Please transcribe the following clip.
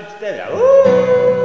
3, 4.